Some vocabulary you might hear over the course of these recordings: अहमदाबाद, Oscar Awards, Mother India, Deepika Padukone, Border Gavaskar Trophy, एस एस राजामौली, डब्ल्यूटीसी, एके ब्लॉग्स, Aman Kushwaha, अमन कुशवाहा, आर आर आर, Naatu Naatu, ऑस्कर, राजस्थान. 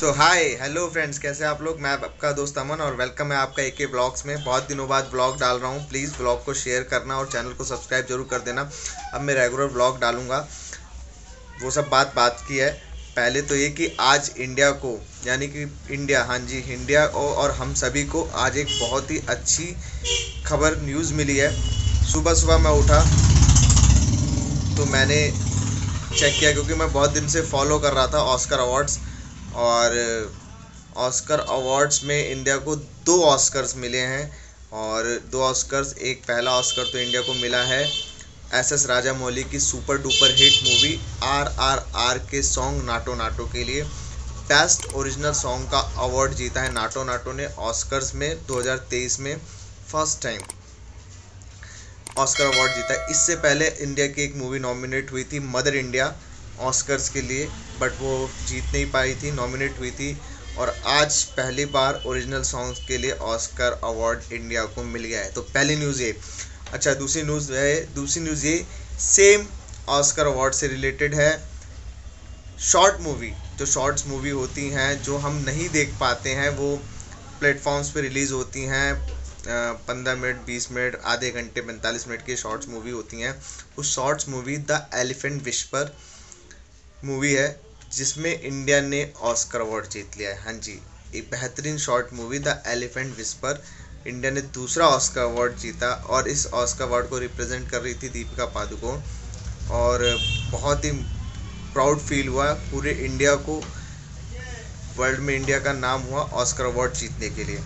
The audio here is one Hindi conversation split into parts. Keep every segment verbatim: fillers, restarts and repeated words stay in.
सो हाय हेलो फ्रेंड्स, कैसे आप लोग। मैं आपका दोस्त अमन और वेलकम है आपका एके ब्लॉग्स में। बहुत दिनों बाद ब्लॉग डाल रहा हूँ, प्लीज़ ब्लॉग को शेयर करना और चैनल को सब्सक्राइब जरूर कर देना। अब मैं रेगुलर ब्लॉग डालूँगा। वो सब बात बात की है। पहले तो ये कि आज इंडिया को, यानी कि इंडिया, हाँ जी इंडिया और हम सभी को आज एक बहुत ही अच्छी खबर न्यूज़ मिली है। सुबह सुबह मैं उठा तो मैंने चेक किया, क्योंकि मैं बहुत दिन से फॉलो कर रहा था ऑस्कर अवार्ड्स, और ऑस्कर अवार्ड्स में इंडिया को दो ऑस्कर्स मिले हैं। और दो ऑस्कर्स, एक पहला ऑस्कर तो इंडिया को मिला है एस एस राजामौली की super duper hit movie आर आर आर के सॉन्ग नाटो नाटो के लिए बेस्ट ओरिजिनल सॉन्ग का अवार्ड जीता है। नाटो नाटो ने ऑस्कर्स में दो हज़ार तेईस में फर्स्ट टाइम ऑस्कर अवार्ड जीता है। इससे पहले इंडिया की एक मूवी नॉमिनेट हुई थी मदर इंडिया ऑस्कर्स के लिए, बट वो जीत नहीं पाई थी, नॉमिनेट हुई थी। और आज पहली बार ओरिजिनल सॉन्ग्स के लिए ऑस्कर अवार्ड इंडिया को मिल गया है। तो पहली न्यूज़ ये। अच्छा, दूसरी न्यूज़ है, दूसरी न्यूज़ ये सेम ऑस्कर अवार्ड से रिलेटेड है। शॉर्ट मूवी, जो शॉर्ट्स मूवी होती हैं, जो हम नहीं देख पाते हैं, वो प्लेटफॉर्म्स पर रिलीज़ होती हैं। पंद्रह मिनट, बीस मिनट, आधे घंटे, पैंतालीस मिनट की शॉर्ट्स मूवी होती हैं। उस shorts movie the elephant whisper movie है, जिसमें इंडिया ने ऑस्कर अवार्ड जीत लिया है। हाँ जी, एक बेहतरीन short movie the elephant whisper, India ने दूसरा ऑस्कर अवार्ड जीता। और इस ऑस्कर अवार्ड को रिप्रेजेंट कर रही थी दीपिका पादुकोण, और बहुत ही प्राउड फील हुआ पूरे इंडिया को, वर्ल्ड में इंडिया का नाम हुआ ऑस्कर अवार्ड जीतने के लिए।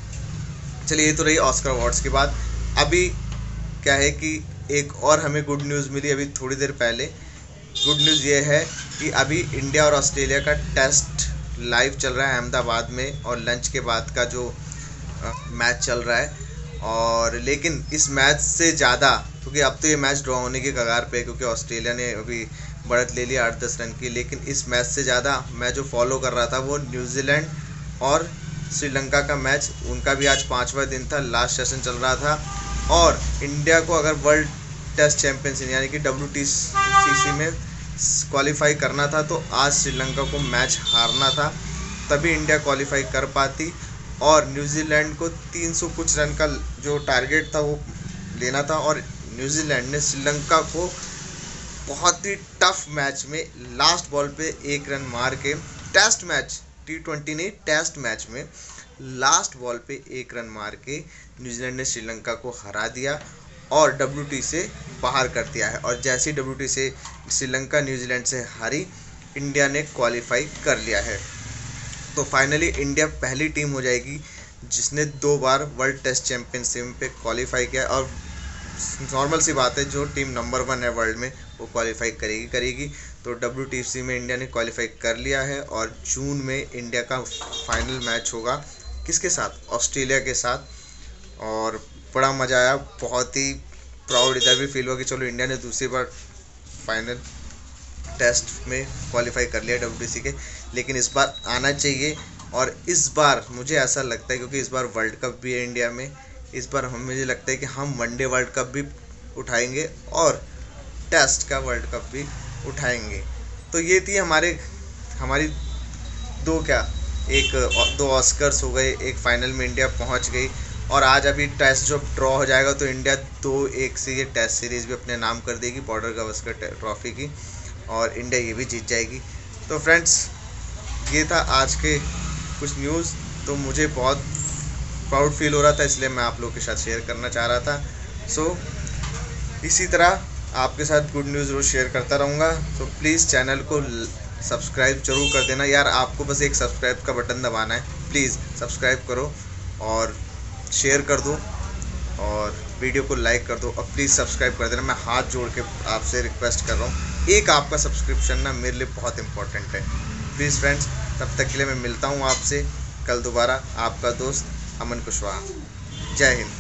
चलिए, ये तो रही ऑस्कर अवार्ड्स की बात। अभी क्या है कि एक और हमें गुड न्यूज़ मिली अभी थोड़ी देर पहले। गुड न्यूज़ ये है कि अभी इंडिया और ऑस्ट्रेलिया का टेस्ट लाइव चल रहा है अहमदाबाद में, और लंच के बाद का जो मैच चल रहा है। और लेकिन इस मैच से ज़्यादा, क्योंकि अब तो ये मैच ड्रॉ होने की कगार पे है, क्योंकि ऑस्ट्रेलिया ने अभी बढ़त ले लिया आठ दस रन की। लेकिन इस मैच से ज़्यादा मैं जो फॉलो कर रहा था वो न्यूजीलैंड और श्रीलंका का मैच, उनका भी आज पाँचवा दिन था, लास्ट सेशन चल रहा था। और इंडिया को अगर वर्ल्ड टेस्ट चैंपियनशिप यानी कि डब्ल्यू टी सी में क्वालिफाई करना था, तो आज श्रीलंका को मैच हारना था, तभी इंडिया क्वालिफाई कर पाती। और न्यूजीलैंड को तीन सौ कुछ रन का जो टारगेट था वो लेना था, और न्यूजीलैंड ने श्रीलंका को बहुत ही टफ मैच में लास्ट बॉल पे एक रन मार के, टेस्ट मैच, टी ट्वेंटी नहीं, टेस्ट मैच में लास्ट बॉल पे एक रन मार के न्यूजीलैंड ने श्रीलंका को हरा दिया और डब्ल्यूटी से बाहर कर दिया है। और जैसे ही डब्ल्यूटी से श्रीलंका न्यूजीलैंड से हारी, इंडिया ने क्वालिफाई कर लिया है। तो फाइनली इंडिया पहली टीम हो जाएगी जिसने दो बार वर्ल्ड टेस्ट चैंपियनशिप पे क्वालिफाई किया। और नॉर्मल सी बात है, जो टीम नंबर वन है वर्ल्ड में वो क्वालिफाई करेगी करेगी तो डब्ल्यूटीसी में इंडिया ने क्वालिफाई कर लिया है। और जून में इंडिया का फाइनल मैच होगा, किसके साथ? ऑस्ट्रेलिया के साथ। और बड़ा मज़ा आया, बहुत ही प्राउड इधर भी फील हुआ कि चलो इंडिया ने दूसरी बार फाइनल टेस्ट में क्वालिफाई कर लिया डब्ल्यूटीसी के। लेकिन इस बार आना चाहिए, और इस बार मुझे ऐसा लगता है, क्योंकि इस बार वर्ल्ड कप भी है इंडिया में, इस बार हम मुझे लगता है कि हम वनडे वर्ल्ड कप भी उठाएंगे और टेस्ट का वर्ल्ड कप भी उठाएंगे। तो ये थी हमारे हमारी दो क्या एक दो ऑस्कर्स हो गए, एक फाइनल में इंडिया पहुंच गई। और आज अभी टेस्ट जब ड्रॉ हो जाएगा तो इंडिया दो एक से ये टेस्ट सीरीज़ भी अपने नाम कर देगी बॉर्डर गावस्कर ट्रॉफी की, और इंडिया ये भी जीत जाएगी। तो फ्रेंड्स, ये था आज के कुछ न्यूज़। तो मुझे बहुत प्राउड फील हो रहा था, इसलिए मैं आप लोगों के साथ शेयर करना चाह रहा था। सो so, इसी तरह आपके साथ गुड न्यूज़ रोज़ शेयर करता रहूँगा। तो प्लीज़ चैनल को सब्सक्राइब जरूर कर देना यार। आपको बस एक सब्सक्राइब का बटन दबाना है, प्लीज़ सब्सक्राइब करो और शेयर कर दो और वीडियो को लाइक कर दो, और प्लीज़ सब्सक्राइब कर देना। मैं हाथ जोड़ के आपसे रिक्वेस्ट कर रहा हूँ, एक आपका सब्सक्रिप्शन ना मेरे लिए बहुत इंपॉर्टेंट है। प्लीज़ फ्रेंड्स, तब तक के लिए मैं मिलता हूँ आपसे कल दोबारा। आपका दोस्त अमन कुशवाहा। जय हिंद।